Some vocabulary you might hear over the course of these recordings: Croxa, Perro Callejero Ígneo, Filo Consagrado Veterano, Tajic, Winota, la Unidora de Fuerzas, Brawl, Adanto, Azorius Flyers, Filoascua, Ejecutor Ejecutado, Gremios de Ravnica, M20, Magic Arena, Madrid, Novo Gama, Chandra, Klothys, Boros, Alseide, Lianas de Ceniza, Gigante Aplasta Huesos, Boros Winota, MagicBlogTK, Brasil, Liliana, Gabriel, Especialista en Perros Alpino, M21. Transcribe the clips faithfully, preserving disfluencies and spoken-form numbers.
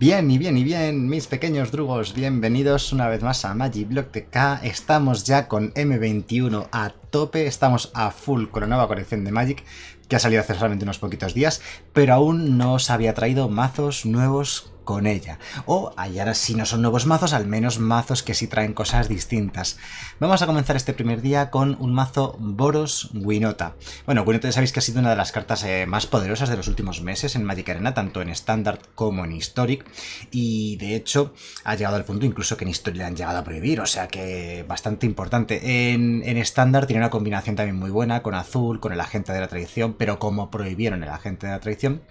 Bien y bien y bien, mis pequeños drugos, bienvenidos una vez más a MagicBlogTK. Estamos ya con eme veintiuno a tope, estamos a full con la nueva colección de Magic, que ha salido hace solamente unos poquitos días, pero aún no os había traído mazos nuevos con ella. O, y ahora si no son nuevos mazos, al menos mazos que sí traen cosas distintas. Vamos a comenzar este primer día con un mazo Boros Winota. Bueno, Winota ya sabéis que ha sido una de las cartas eh, más poderosas de los últimos meses en Magic Arena, tanto en Standard como en Historic, y de hecho ha llegado al punto incluso que en Historic le han llegado a prohibir, o sea que bastante importante. En, en Standard tiene una combinación también muy buena con Azul, con el Agente de la Traición, pero como prohibieron el Agente de la Traición,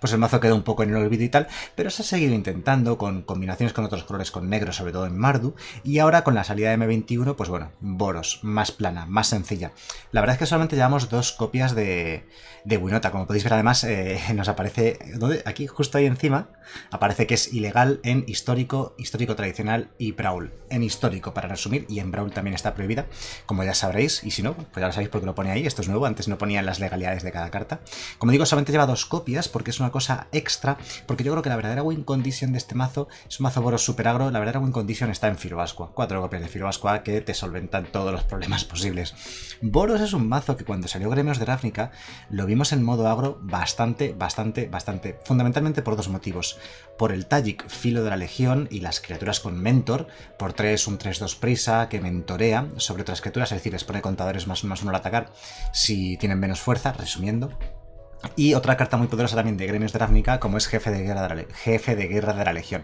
pues el mazo quedó un poco en el olvido y tal, pero se ha seguido intentando con combinaciones con otros colores, con negro, sobre todo en Mardu, y ahora con la salida de eme veintiuno, pues bueno, Boros, más plana, más sencilla. La verdad es que solamente llevamos dos copias de, de Winota, como podéis ver. Además eh, nos aparece, ¿dónde? Aquí, justo ahí encima, aparece que es ilegal en Histórico, Histórico Tradicional y Brawl. En Histórico, para resumir, y en Brawl también está prohibida, como ya sabréis, y si no, pues ya lo sabéis porque lo pone ahí, esto es nuevo, antes no ponían las legalidades de cada carta. Como digo, solamente lleva dos copias, porque es una cosa extra, porque yo creo que la verdadera win condition de este mazo es un mazo Boros super agro. La verdadera win condition está en Filoascua, cuatro copias de Filoascua que te solventan todos los problemas posibles. Boros es un mazo que cuando salió Gremios de Ravnica lo vimos en modo agro bastante, bastante, bastante, fundamentalmente por dos motivos: por el Tajic, Filo de la Legión, y las criaturas con Mentor, por tres, un tres dos prisa que mentorea sobre otras criaturas, es decir, les pone contadores más uno más uno al atacar si tienen menos fuerza, resumiendo. Y otra carta muy poderosa también de Gremios de Ravnica, como es Jefe de Guerra de la, Le Jefe de Guerra de la Legión.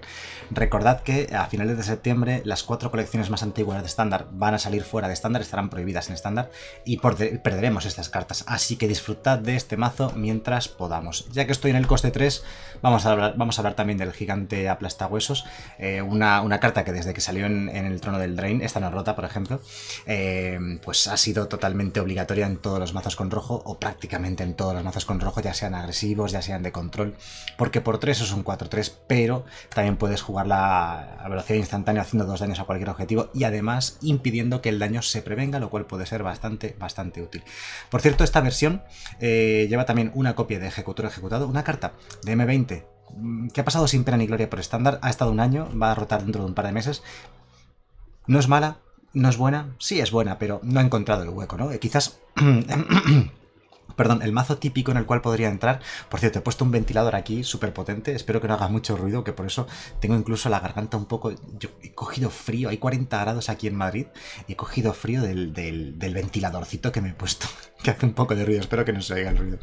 Recordad que a finales de septiembre las cuatro colecciones más antiguas de estándar van a salir fuera de estándar, estarán prohibidas en estándar, y por perderemos estas cartas. Así que disfrutad de este mazo mientras podamos. Ya que estoy en el coste tres, vamos a hablar, vamos a hablar también del Gigante Aplasta Huesos, eh, una, una carta que desde que salió en, en el Trono del Drain, esta no rota, por ejemplo, eh, pues ha sido totalmente obligatoria en todos los mazos con rojo, o prácticamente en todos los mazos con rojo, ya sean agresivos, ya sean de control, porque por tres es un cuatro tres, pero también puedes jugarla a velocidad instantánea haciendo dos daños a cualquier objetivo y además impidiendo que el daño se prevenga, lo cual puede ser bastante, bastante útil. Por cierto, esta versión eh, lleva también una copia de Ejecutor Ejecutado, una carta de eme veinte que ha pasado sin pena ni gloria por estándar, ha estado un año, va a rotar dentro de un par de meses. No es mala, no es buena, sí es buena, pero no ha encontrado el hueco, ¿no? Eh, quizás... Perdón, el mazo típico en el cual podría entrar. Por cierto, he puesto un ventilador aquí súper potente, espero que no haga mucho ruido, que por eso tengo incluso la garganta un poco... Yo he cogido frío, hay cuarenta grados aquí en Madrid, y he cogido frío del, del, del ventiladorcito que me he puesto, que hace un poco de ruido, espero que no se oiga el ruido.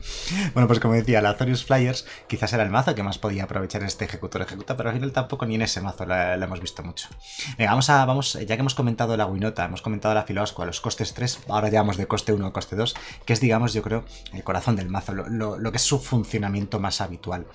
Bueno, pues como decía, el Azorius Flyers quizás era el mazo que más podía aprovechar este Ejecutor Ejecuta, pero al final tampoco ni en ese mazo la, la hemos visto mucho. Venga, vamos a... Vamos, ya que hemos comentado la Winota, hemos comentado la Filoascua, los costes tres, ahora ya vamos de coste uno a coste dos, que es, digamos, yo creo... el corazón del mazo, lo, lo, lo que es su funcionamiento más habitual.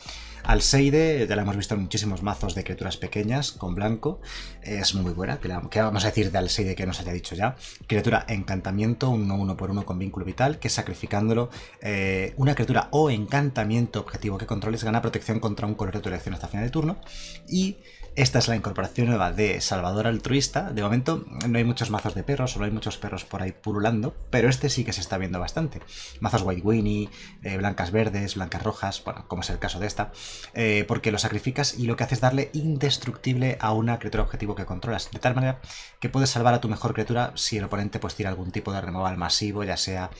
Alseide, ya la hemos visto en muchísimos mazos de criaturas pequeñas, con blanco, es muy buena. ¿Qué vamos a decir de Alseide que nos haya dicho ya? Criatura encantamiento, un uno uno por uno con vínculo vital, que sacrificándolo eh, una criatura o encantamiento objetivo que controles gana protección contra un color de tu elección hasta final de turno. Y esta es la incorporación nueva de Salvador Altruista. De momento no hay muchos mazos de perros, solo hay muchos perros por ahí pululando, pero este sí que se está viendo bastante. Mazos White Winnie, eh, blancas verdes, blancas rojas, bueno, como es el caso de esta, eh, porque lo sacrificas y lo que hace es darle indestructible a una criatura objetivo que controlas, de tal manera que puedes salvar a tu mejor criatura si el oponente pues tira algún tipo de removal masivo, ya sea...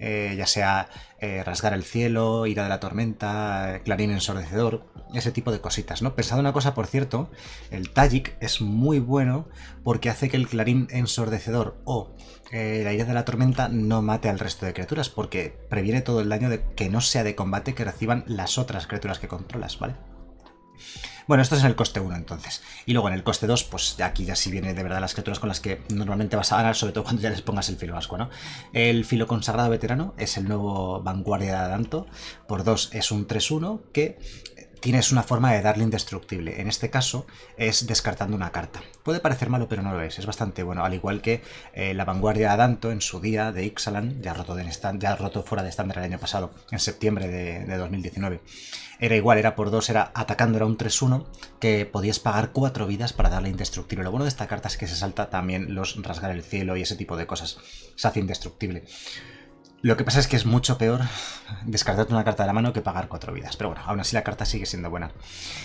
Eh, ya sea eh, rasgar el cielo, ira de la tormenta, clarín ensordecedor, ese tipo de cositas, ¿no? Pensad una cosa, por cierto, el Tajic es muy bueno porque hace que el clarín ensordecedor o eh, la ira de la tormenta no mate al resto de criaturas, porque previene todo el daño de, que no sea de combate que reciban las otras criaturas que controlas, ¿vale? Bueno, esto es en el coste uno entonces. Y luego en el coste dos, pues aquí ya sí viene de verdad las criaturas con las que normalmente vas a ganar, sobre todo cuando ya les pongas el Filo Ascua, ¿no? El Filo Consagrado Veterano es el nuevo vanguardia de Adanto. Por dos es un tres uno que tienes una forma de darle indestructible. En este caso es descartando una carta. Puede parecer malo, pero no lo es. Es bastante bueno. Al igual que eh, la vanguardia de Adanto en su día de Ixalan, ya roto, de stand, ya roto fuera de estándar el año pasado, en septiembre de, de dos mil diecinueve. Era igual, era por dos, era atacando, era un tres uno que podías pagar cuatro vidas para darle indestructible. Lo bueno de esta carta es que se salta también los rasgar el cielo y ese tipo de cosas. Se hace indestructible. Lo que pasa es que es mucho peor descartarte una carta de la mano que pagar cuatro vidas. Pero bueno, aún así la carta sigue siendo buena.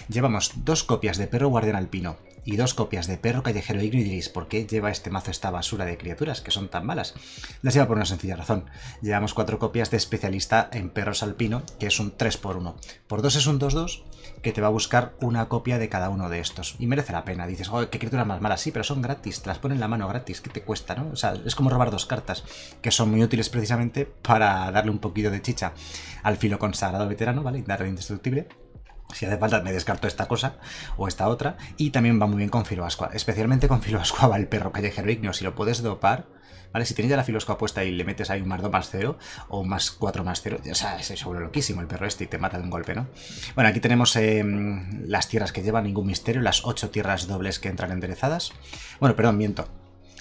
Llevamos dos copias de Perro Guardián Alpino y dos copias de Perro Callejero Ígneo y diréis, ¿por qué lleva este mazo esta basura de criaturas que son tan malas? Las lleva por una sencilla razón. Llevamos cuatro copias de Especialista en Perros Alpino, que es un tres por uno. Por dos es un dos dos que te va a buscar una copia de cada uno de estos. Y merece la pena. Dices, oh, qué criaturas más malas. Sí, pero son gratis. Te las ponen en la mano gratis. ¿Qué te cuesta, no? O sea, es como robar dos cartas, que son muy útiles precisamente para darle un poquito de chicha al Filo Consagrado Veterano, ¿vale? Y darle indestructible. Si hace falta me descarto esta cosa o esta otra. Y también va muy bien con Filoascua. Especialmente con Filoascua va el Perro Callejero Ígneo. Si lo puedes dopar, ¿vale? Si tienes ya la Filoascua puesta y le metes ahí un más dos más cero o un más cuatro más cero, o sea, se vuelve loquísimo el perro este y te mata de un golpe, ¿no? Bueno, aquí tenemos eh, las tierras que llevan, ningún misterio. Las ocho tierras dobles que entran enderezadas. Bueno, perdón, miento.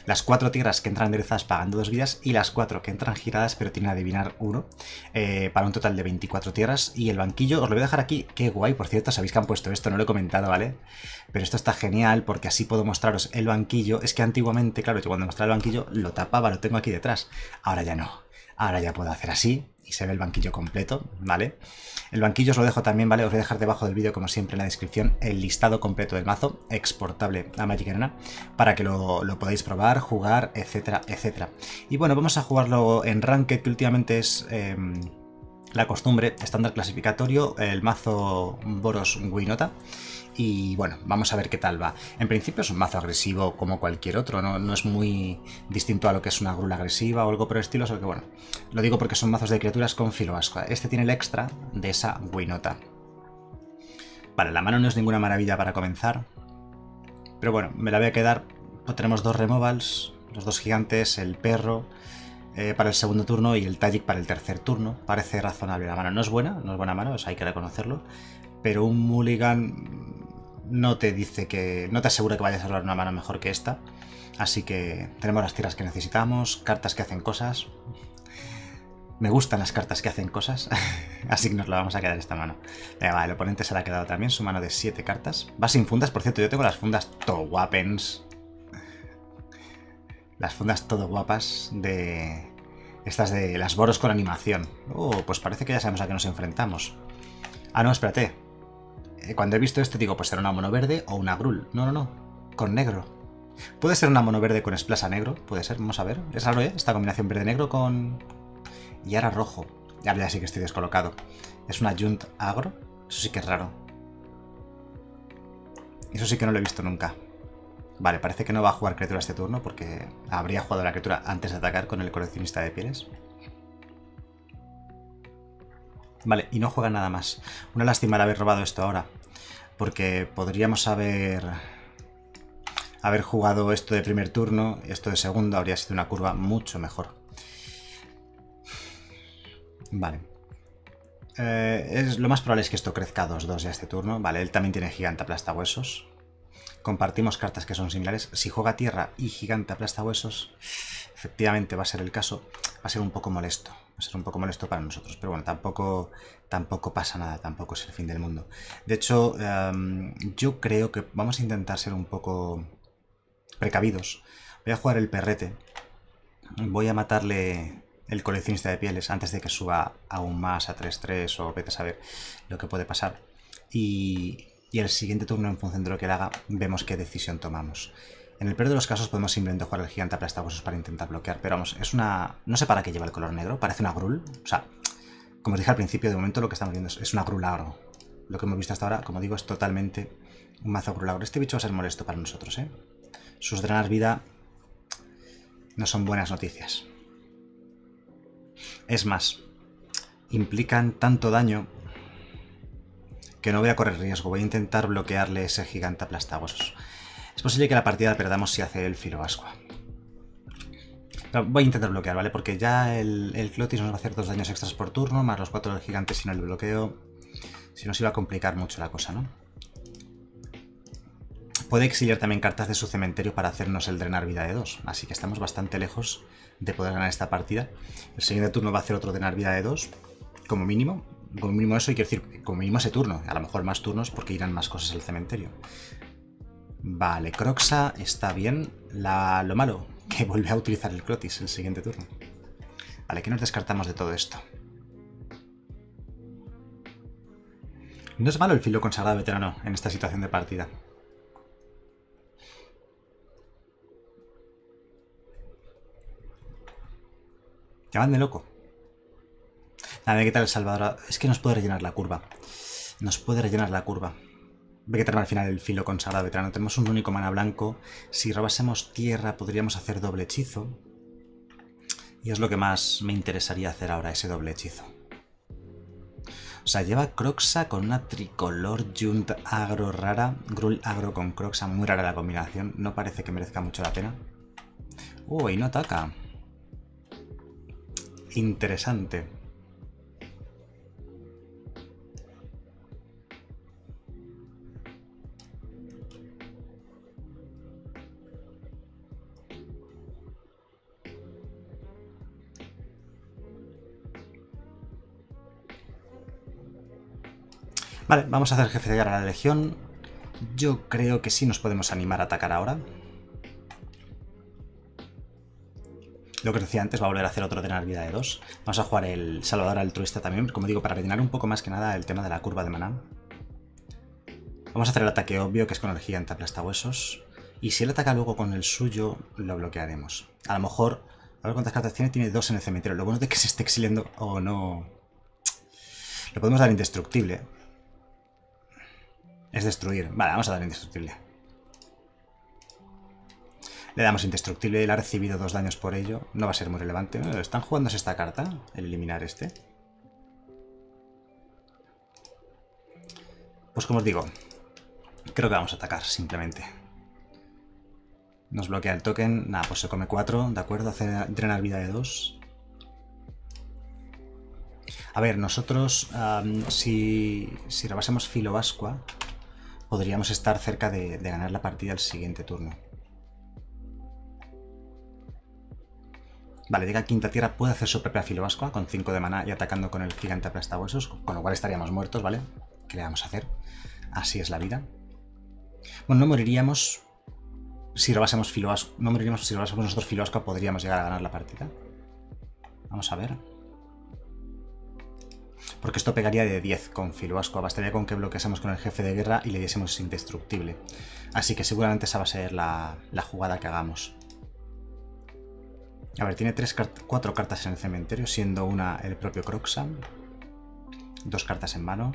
Las cuatro tierras que entran enderezadas pagando dos vidas y las cuatro que entran giradas pero tienen que adivinar uno, eh, para un total de veinticuatro tierras. Y el banquillo, os lo voy a dejar aquí, qué guay, por cierto, sabéis que han puesto esto, no lo he comentado, ¿vale? Pero esto está genial porque así puedo mostraros el banquillo. Es que antiguamente, claro, yo cuando mostraba el banquillo lo tapaba, lo tengo aquí detrás, ahora ya no, ahora ya puedo hacer así. Y se ve el banquillo completo, ¿vale? El banquillo os lo dejo también, ¿vale? Os voy a dejar debajo del vídeo, como siempre, en la descripción, el listado completo del mazo, exportable a Magic Arena, para que lo, lo podáis probar, jugar, etcétera, etcétera. Y bueno, vamos a jugarlo en Ranked, que últimamente es eh, la costumbre, estándar clasificatorio, el mazo Boros Winota. Y bueno, vamos a ver qué tal va. En principio es un mazo agresivo como cualquier otro, no, no es muy distinto a lo que es una grula agresiva o algo por el estilo, solo que bueno, lo digo porque son mazos de criaturas con Filoascua. Este tiene el extra de esa Winota. Vale, la mano no es ninguna maravilla para comenzar, pero bueno, me la voy a quedar. Tenemos dos removals, los dos gigantes, el perro eh, para el segundo turno y el Tajic para el tercer turno. Parece razonable la mano, no es buena, no es buena mano, o sea, hay que reconocerlo, pero un mulligan no te dice que, no te asegura que vayas a robar una mano mejor que esta. Así que tenemos las tierras que necesitamos, cartas que hacen cosas. Me gustan las cartas que hacen cosas, así que nos la vamos a quedar esta mano. Venga, va, el oponente se la ha quedado también, su mano de siete cartas. Va sin fundas, por cierto, yo tengo las fundas todo guapens. Las fundas todo guapas de... Estas de las Boros con animación. Oh, pues parece que ya sabemos a qué nos enfrentamos. Ah, no, espérate. Cuando he visto esto digo, pues será una mono verde o una grul. No, no, no. Con negro. Puede ser una mono verde con esplaza negro. Puede ser, vamos a ver. Es raro, ¿eh? Esta combinación verde-negro con... Y ahora rojo. Y ahora ya sí que estoy descolocado. Es una Junt agro. Eso sí que es raro. Eso sí que no lo he visto nunca. Vale, parece que no va a jugar criatura este turno porque habría jugado la criatura antes de atacar con el coleccionista de pieles. Vale, y no juega nada más. Una lástima el haber robado esto ahora, porque podríamos haber haber jugado esto de primer turno, esto de segundo, habría sido una curva mucho mejor. Vale. Eh, es, lo más probable es que esto crezca dos dos ya este turno. Vale, él también tiene Gigante Aplasta Huesos. Compartimos cartas que son similares. Si juega tierra y Gigante Aplasta Huesos, efectivamente va a ser el caso, va a ser un poco molesto. Va a ser un poco molesto para nosotros, pero bueno, tampoco, tampoco pasa nada, tampoco es el fin del mundo. De hecho, um, yo creo que vamos a intentar ser un poco precavidos. Voy a jugar el perrete. Voy a matarle el coleccionista de pieles antes de que suba aún más a tres tres o vete a saber lo que puede pasar. Y, y el siguiente turno, en función de lo que él haga, vemos qué decisión tomamos. En el peor de los casos podemos simplemente jugar el Gigante Aplastahuesos para intentar bloquear, pero vamos, es una... No sé para qué lleva el color negro, parece una grul. O sea, como os dije al principio, de momento lo que estamos viendo es una grul agro. Lo que hemos visto hasta ahora, como digo, es totalmente un mazo grul agro. Este bicho va a ser molesto para nosotros, ¿eh? Sus drenar vida no son buenas noticias. Es más, implican tanto daño que no voy a correr riesgo. Voy a intentar bloquearle ese Gigante Aplastahuesos. Es posible que la partida la perdamos si hace el Filoascua. Voy a intentar bloquear, ¿vale? Porque ya el, el Klothys nos va a hacer dos daños extras por turno, más los cuatro del gigante si no le bloqueo. Si no, se iba a complicar mucho la cosa, ¿no? Puede exiliar también cartas de su cementerio para hacernos el drenar vida de dos. Así que estamos bastante lejos de poder ganar esta partida. El siguiente turno va a hacer otro drenar vida de dos, como mínimo. Como mínimo eso, y quiero decir, como mínimo ese turno. A lo mejor más turnos porque irán más cosas al cementerio. Vale, Croxa está bien. La, lo malo, que vuelve a utilizar el Klothys el siguiente turno. Vale, ¿qué nos descartamos de todo esto? No es malo el Filo Consagrado Veterano en esta situación de partida. Ya van de loco. Nada, ¿qué tal el Salvador? Es que nos puede rellenar la curva. Nos puede rellenar la curva. Ve que tenemos al final el Filo Consagrado Veterano. Tenemos un único mana blanco. Si robásemos tierra podríamos hacer doble hechizo. Y es lo que más me interesaría hacer ahora, ese doble hechizo. O sea, lleva Croxa con una tricolor Junt agro rara. Gruul agro con Croxa. Muy rara la combinación. No parece que merezca mucho la pena. Uy, no ataca. Interesante. Vale, vamos a hacer jefe de guerra a la legión. Yo creo que sí nos podemos animar a atacar ahora. Lo que os decía antes, va a volver a hacer otro tener vida de dos. Vamos a jugar el Salvador Altruista también, como digo, para rellenar un poco más que nada el tema de la curva de maná. Vamos a hacer el ataque obvio, que es con el gigante aplasta huesos. Y si él ataca luego con el suyo, lo bloquearemos. A lo mejor, a ver cuántas cartas tiene, tiene dos en el cementerio. Lo bueno es que se esté exiliando... Oh, no. Le podemos dar indestructible. Es destruir. Vale, vamos a dar indestructible. Le damos indestructible. Él ha recibido dos daños por ello. No va a ser muy relevante. Están jugándose esta carta. El eliminar este. Pues como os digo, creo que vamos a atacar simplemente. Nos bloquea el token. Nada, pues se come cuatro. De acuerdo, hace drenar vida de dos. A ver, nosotros um, si, si robásemos Filoascua podríamos estar cerca de, de ganar la partida el siguiente turno. Vale, llega a quinta tierra, puede hacer su propia Filoascua con cinco de maná y atacando con el gigante aplastahuesos, con lo cual estaríamos muertos, ¿vale? ¿Qué le vamos a hacer? Así es la vida. Bueno, no moriríamos si robásemos Filoascua. No moriríamos si robásemos nosotros Filoascua, podríamos llegar a ganar la partida. Vamos a ver. Porque esto pegaría de diez con Filoascua. Bastaría con que bloqueásemos con el jefe de guerra y le diésemos indestructible. Así que seguramente esa va a ser la, la jugada que hagamos. A ver, tiene tres, cuatro cartas en el cementerio, siendo una el propio Croxa. Dos cartas en mano.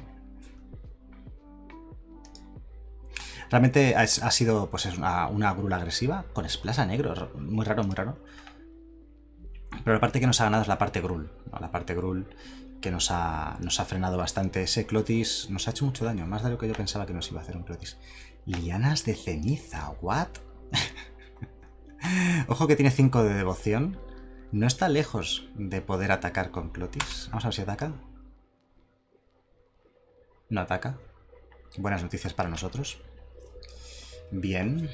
Realmente ha sido pues, una, una grula agresiva con esplaza negro. Muy raro, muy raro. Pero la parte que nos ha ganado es la parte Gruul, ¿no? La parte Gruul que nos ha, nos ha frenado bastante. Ese Klothys nos ha hecho mucho daño, más de lo que yo pensaba que nos iba a hacer un Klothys. Lianas de ceniza, ¿what? Ojo que tiene cinco de devoción. No está lejos de poder atacar con Klothys. Vamos a ver si ataca. No ataca. Buenas noticias para nosotros. Bien.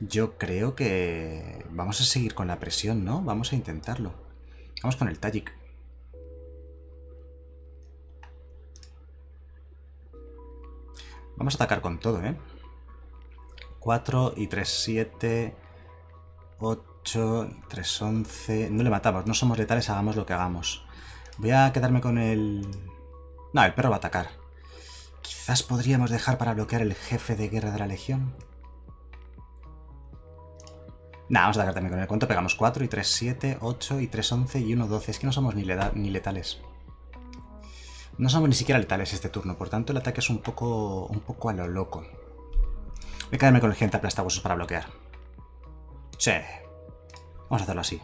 Yo creo que vamos a seguir con la presión, ¿no? Vamos a intentarlo. Vamos con el Tajic. Vamos a atacar con todo, ¿eh? cuatro y tres, siete, ocho, tres, once... No le matamos, no somos letales, hagamos lo que hagamos. Voy a quedarme con el... No, el perro va a atacar. Quizás podríamos dejar para bloquear el jefe de guerra de la legión. Nada, vamos a atacar también con el cuento. Pegamos cuatro y tres, siete, ocho y tres, once y uno, doce. Es que no somos ni, leda, ni letales. No somos ni siquiera letales este turno. Por tanto, el ataque es un poco, un poco a lo loco. Voy a quedarme con el gente aplastahuesos para bloquear. Sí. Vamos a hacerlo así.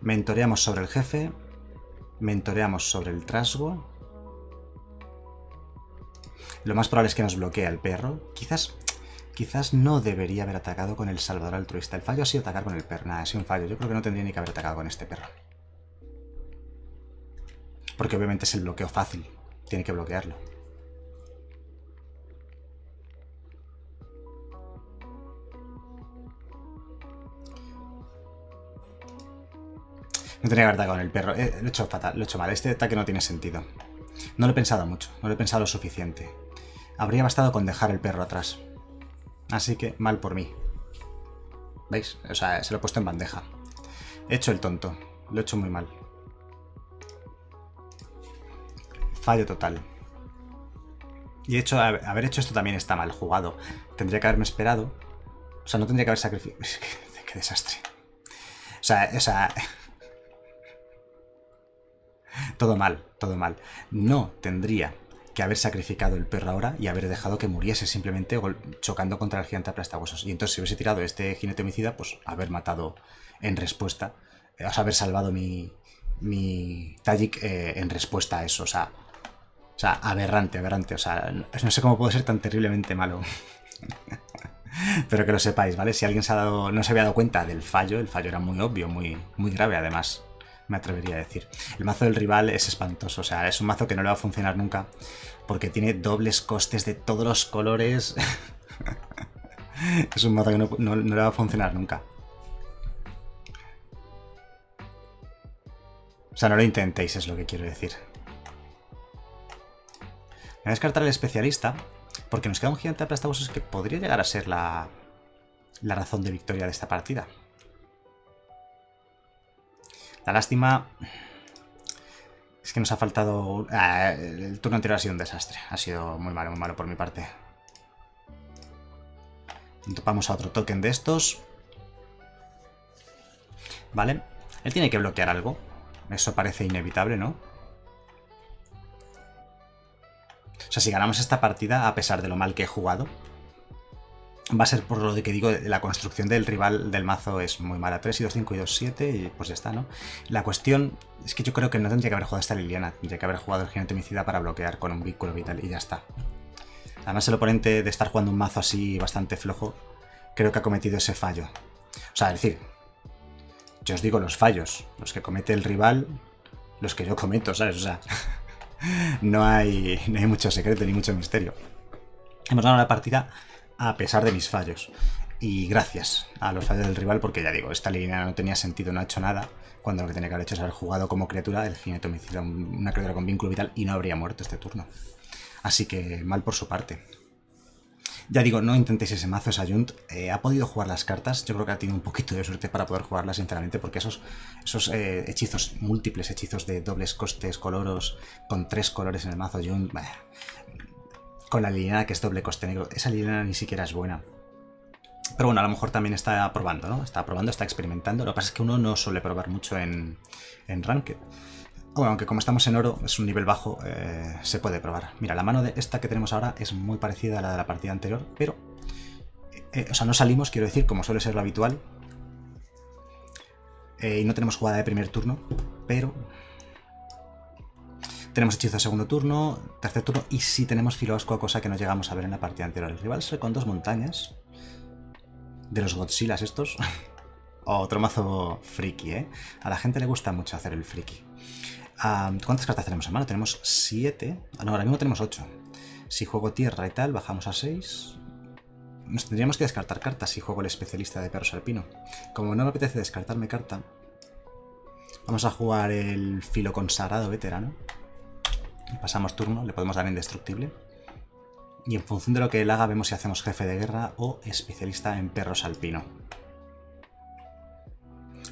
Mentoreamos sobre el jefe. Mentoreamos sobre el trasgo. Lo más probable es que nos bloquee el perro. Quizás... Quizás no debería haber atacado con el Salvador Altruista. El fallo ha sido atacar con el perro. Nada, ha sido un fallo. Yo creo que no tendría ni que haber atacado con este perro. Porque obviamente es el bloqueo fácil. Tiene que bloquearlo. No tendría que haber atacado con el perro. Eh, lo he hecho fatal, lo he hecho mal. Este ataque no tiene sentido. No lo he pensado mucho. No lo he pensado lo suficiente. Habría bastado con dejar el perro atrás. Así que mal por mí. ¿Veis? O sea, se lo he puesto en bandeja. He hecho el tonto. Lo he hecho muy mal. Fallo total. Y he hecho, haber hecho esto también está mal jugado. Tendría que haberme esperado. O sea, no tendría que haber sacrificado. Qué desastre. O sea, o sea... Todo mal, todo mal. No tendría que haber sacrificado el perro ahora y haber dejado que muriese simplemente chocando contra el gigante aplastahuesos. Y entonces si hubiese tirado este jinete homicida, pues haber matado en respuesta. O sea, haber salvado mi, mi Tajic eh, en respuesta a eso. O sea, o sea, aberrante, aberrante. O sea, no, no sé cómo puedo ser tan terriblemente malo. Pero que lo sepáis, ¿vale? Si alguien se ha dado, no se había dado cuenta del fallo, el fallo era muy obvio, muy, muy grave además. Me atrevería a decir. El mazo del rival es espantoso, o sea, es un mazo que no le va a funcionar nunca porque tiene dobles costes de todos los colores. Es un mazo que no, no, no le va a funcionar nunca. O sea, no lo intentéis, es lo que quiero decir. Voy a descartar el especialista porque nos queda un gigante aplastahuesos que podría llegar a ser la, la razón de victoria de esta partida. La lástima es que nos ha faltado... Ah, el turno anterior ha sido un desastre. Ha sido muy malo, muy malo por mi parte. Topamos a otro token de estos. Vale. Él tiene que bloquear algo. Eso parece inevitable, ¿no? O sea, si ganamos esta partida, a pesar de lo mal que he jugado, va a ser por lo que digo, la construcción del rival del mazo es muy mala. tres y dos, cinco y dos, siete y pues ya está, ¿no? La cuestión es que yo creo que no tendría que haber jugado esta Liliana. Tendría que haber jugado el gigante homicida para bloquear con un vínculo vital y ya está. Además el oponente de estar jugando un mazo así bastante flojo, creo que ha cometido ese fallo. O sea, es decir, yo os digo los fallos, los que comete el rival, los que yo cometo, ¿sabes? O sea, no hay, no hay mucho secreto ni mucho misterio. Hemos ganado la partida a pesar de mis fallos, y gracias a los fallos del rival, porque ya digo, esta línea no tenía sentido, no ha hecho nada, cuando lo que tenía que haber hecho es haber jugado como criatura el jinete homicida, una criatura con vínculo vital, y no habría muerto este turno. Así que mal por su parte. Ya digo, no intentéis ese mazo, esa Junt. Eh, ha podido jugar las cartas, yo creo que ha tenido un poquito de suerte para poder jugarlas, sinceramente, porque esos, esos eh, hechizos, múltiples hechizos de dobles costes, coloros, con tres colores en el mazo Junt, bah, con la Liliana que es doble coste negro. Esa Liliana ni siquiera es buena. Pero bueno, a lo mejor también está probando, ¿no? Está probando, está experimentando. Lo que pasa es que uno no suele probar mucho en, en Ranked. Bueno, aunque como estamos en oro, es un nivel bajo, eh, se puede probar. Mira, la mano de esta que tenemos ahora es muy parecida a la de la partida anterior, pero... Eh, o sea, no salimos, quiero decir, como suele ser lo habitual. Eh, y no tenemos jugada de primer turno, pero... Tenemos hechizo de segundo turno, tercer turno, y sí tenemos Filoascua, cosa que no llegamos a ver en la partida anterior. El rival sale con dos montañas de los Godzillas estos. Oh, otro mazo friki, ¿eh? A la gente le gusta mucho hacer el friki. Um, ¿Cuántas cartas tenemos en mano? Tenemos siete. Ah, no, ahora mismo tenemos ocho. Si juego tierra y tal, bajamos a seis. Nos tendríamos que descartar cartas si juego el especialista de perros alpino. Como no me apetece descartarme carta, vamos a jugar el Filo Consagrado Veterano. Pasamos turno, le podemos dar indestructible. Y en función de lo que él haga, vemos si hacemos jefe de guerra o especialista en perros alpino.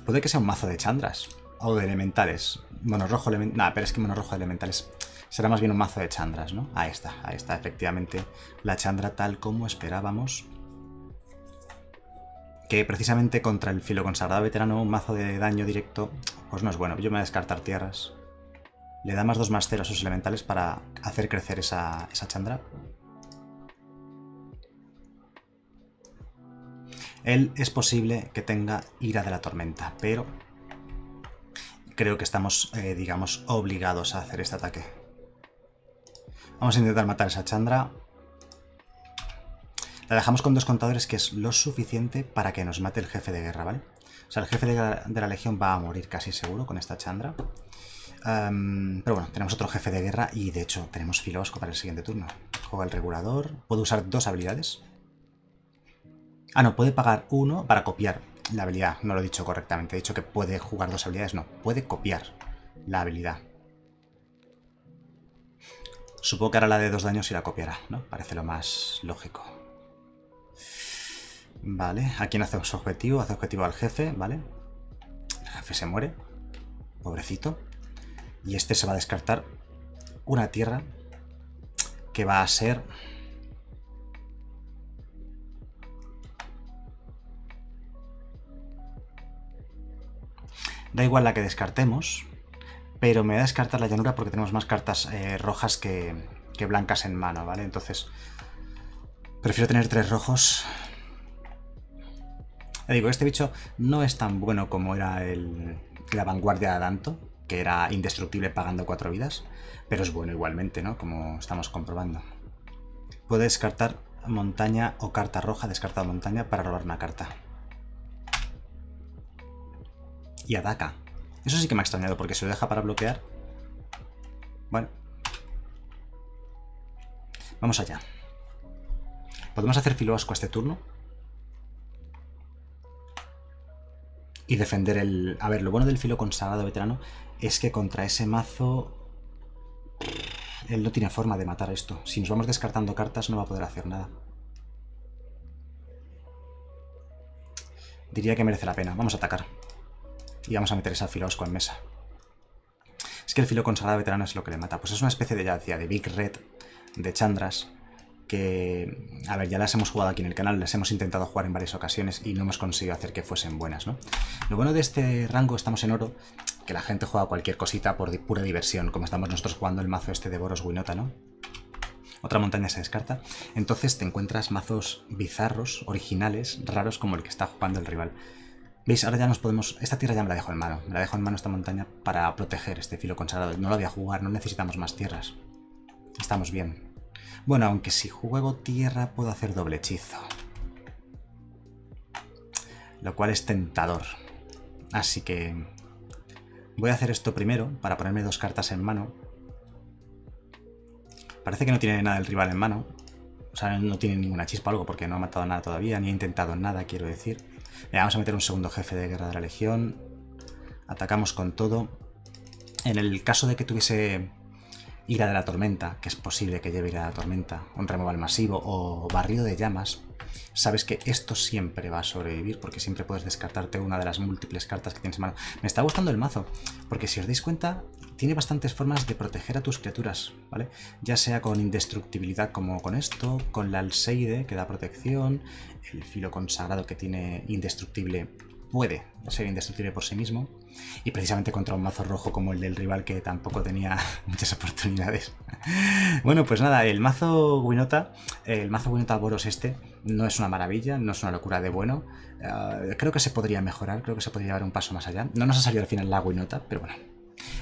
Puede que sea un mazo de Chandras o de elementales. Monorrojo elementales. Nah, pero es que monorrojo de elementales será más bien un mazo de Chandras, ¿no? Ahí está, ahí está, efectivamente. La Chandra tal como esperábamos. Que precisamente contra el Filo Consagrado Veterano, un mazo de daño directo, pues no es bueno. Yo me voy a descartar tierras. Le da más dos más cero a sus elementales para hacer crecer esa, esa Chandra. Él es posible que tenga ira de la tormenta, pero creo que estamos, eh, digamos, obligados a hacer este ataque. Vamos a intentar matar a esa Chandra. La dejamos con dos contadores, que es lo suficiente para que nos mate el jefe de guerra, ¿vale? O sea, el jefe de la, de la legión va a morir casi seguro con esta Chandra. Um, pero bueno, tenemos otro jefe de guerra y de hecho tenemos Filoasco para el siguiente turno. Juega el regulador. Puedo usar dos habilidades. Ah, no, puede pagar uno para copiar la habilidad. No lo he dicho correctamente. He dicho que puede jugar dos habilidades. No, puede copiar la habilidad. Supongo que hará la de dos daños y la copiará, ¿no? Parece lo más lógico. Vale, ¿a quién hace su objetivo? Hace objetivo al jefe, ¿vale? jefe se muere, pobrecito, y este se va a descartar una tierra que va a ser da igual la que descartemos, pero me voy a descartar la llanura porque tenemos más cartas eh, rojas que, que blancas en mano, ¿vale? Entonces prefiero tener tres rojos. Ya digo, este bicho no es tan bueno como era el, la vanguardia de Adanto, que era indestructible pagando cuatro vidas, pero es bueno igualmente, ¿no? Como estamos comprobando. Puede descartar montaña o carta roja, descartado montaña para robar una carta. Y ataca. Eso sí que me ha extrañado, porque se lo deja para bloquear. Bueno. Vamos allá. Podemos hacer Filoascua este turno. Y defender el... A ver, lo bueno del Filo Consagrado Veterano es que contra ese mazo... Él no tiene forma de matar esto. Si nos vamos descartando cartas no va a poder hacer nada. Diría que merece la pena. Vamos a atacar. Y vamos a meter esa Filoascua en mesa. Es que el Filo Consagrado Veterano es lo que le mata. Pues es una especie de, ya decía, de Big Red, de Chandras, que... A ver, ya las hemos jugado aquí en el canal, las hemos intentado jugar en varias ocasiones y no hemos conseguido hacer que fuesen buenas, ¿no? Lo bueno de este rango, estamos en oro, que la gente juega cualquier cosita por pura diversión, como estamos nosotros jugando el mazo este de Boros Winota, ¿no? Otra montaña se descarta. Entonces te encuentras mazos bizarros, originales, raros, como el que está jugando el rival. ¿Veis? Ahora ya nos podemos... Esta tierra ya me la dejo en mano. Me la dejo en mano esta montaña para proteger este Filo Consagrado. No la voy a jugar, no necesitamos más tierras. Estamos bien. Bueno, aunque si juego tierra puedo hacer doble hechizo. Lo cual es tentador. Así que... Voy a hacer esto primero para ponerme dos cartas en mano. Parece que no tiene nada el rival en mano. O sea, no tiene ninguna chispa o algo porque no ha matado nada todavía, ni ha intentado nada, quiero decir. Mira, vamos a meter un segundo jefe de guerra de la legión. Atacamos con todo. En el caso de que tuviese ira de la tormenta, que es posible que lleve ira de la tormenta, un removal masivo o barrido de llamas, sabes que esto siempre va a sobrevivir porque siempre puedes descartarte una de las múltiples cartas que tienes en mano. Me está gustando el mazo porque si os dais cuenta tiene bastantes formas de proteger a tus criaturas, ¿vale? Ya sea con indestructibilidad como con esto, con la Alseide que da protección, el Filo Consagrado que tiene indestructible, puede ser indestructible por sí mismo, y precisamente contra un mazo rojo como el del rival que tampoco tenía muchas oportunidades. Bueno, pues nada, el mazo Winota, el mazo Winota Boros este, no es una maravilla, no es una locura de bueno. Uh, creo que se podría mejorar, creo que se podría llevar un paso más allá. No nos ha salido al final la Winota, pero bueno,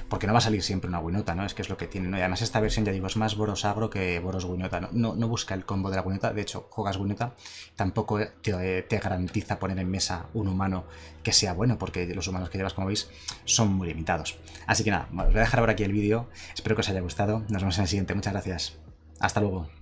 porque no va a salir siempre una Winota, ¿no? Es que es lo que tiene, ¿no? Y además esta versión, ya digo, es más Boros Agro que Boros Winota, ¿no? No, no busca el combo de la Winota. De hecho, juegas Winota, tampoco te, te garantiza poner en mesa un humano que sea bueno, porque los humanos que llevas, como veis, son muy limitados. Así que nada, os voy a dejar por aquí el vídeo, espero que os haya gustado, nos vemos en el siguiente, muchas gracias, hasta luego.